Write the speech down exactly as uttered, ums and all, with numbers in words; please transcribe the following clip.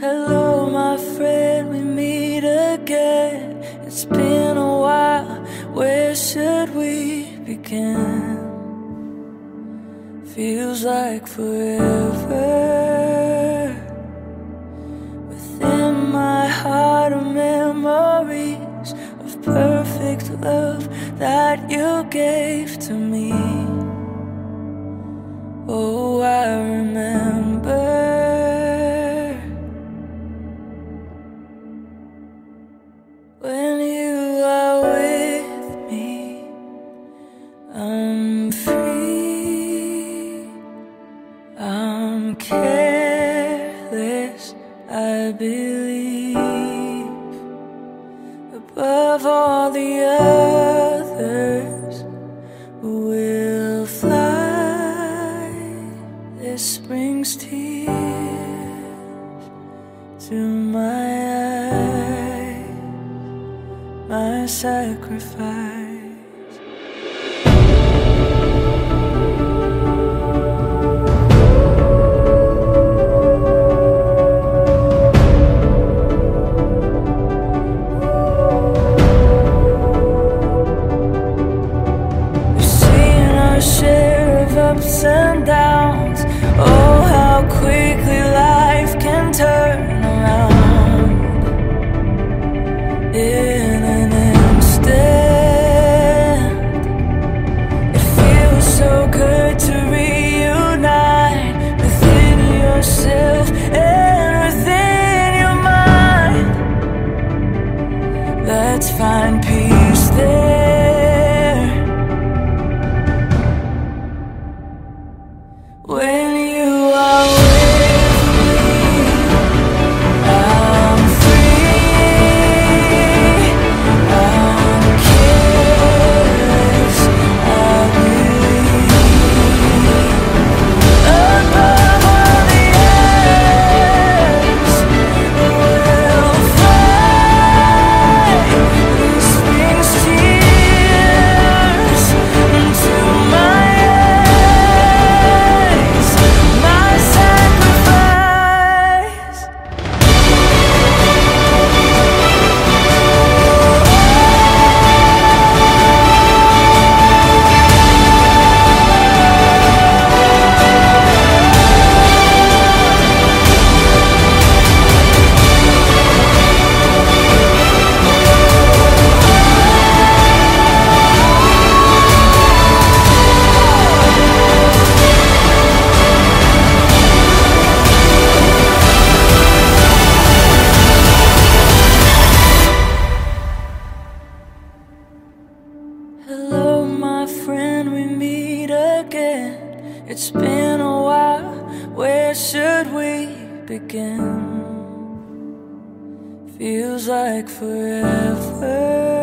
Hello, my friend, we meet again. It's been a while, where should we begin? Feels like forever. Within my heart are memories of perfect love that you gave to me. Oh, I remember. When you are with me, I'm free, I'm careless, I believe, above all the others we'll fly. This brings tears to my eyes, my sacrifice. We've seen our share of ups and downs. Oh, how quickly life can turn around. It find peace there. When you are with me, I'm free, I'm careless, I believe, above all the others we'll fly. Hello, my friend, we meet again. It's been a while, where should we begin? Feels like forever.